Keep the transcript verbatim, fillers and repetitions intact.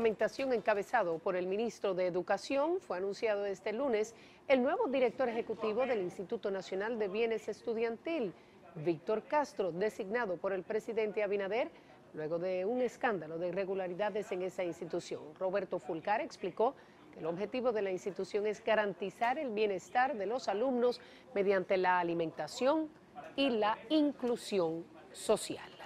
juramentación encabezado por el ministro de Educación fue anunciado este lunes el nuevo director ejecutivo del Instituto Nacional de Bienes Estudiantil, Víctor Castro, designado por el presidente Abinader luego de un escándalo de irregularidades en esa institución. Roberto Fulcar explicó que el objetivo de la institución es garantizar el bienestar de los alumnos mediante la alimentación y la inclusión social.